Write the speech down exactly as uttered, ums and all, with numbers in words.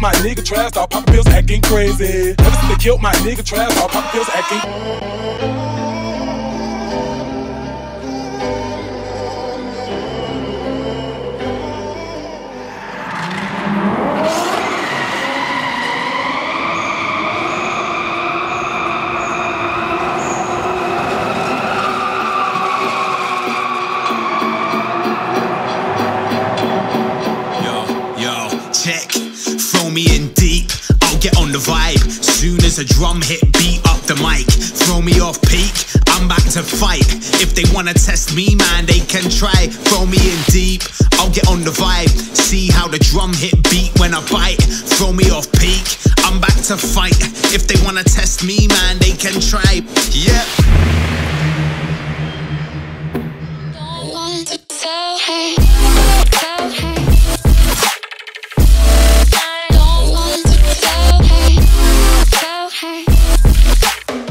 My nigga trash, start poppin' pills, acting crazy. Ever since they killed my nigga trash, start poppin' pills, acting. A drum hit, beat up the mic, throw me off peak, I'm back to fight. If they wanna test me, man, they can try. Throw me in deep, I'll get on the vibe. See how the drum hit beat when I bite. Throw me off peak, I'm back to fight. If they wanna test me, man, they can try. Yep. Don't want to tell her. I don't want to tell her. Hey.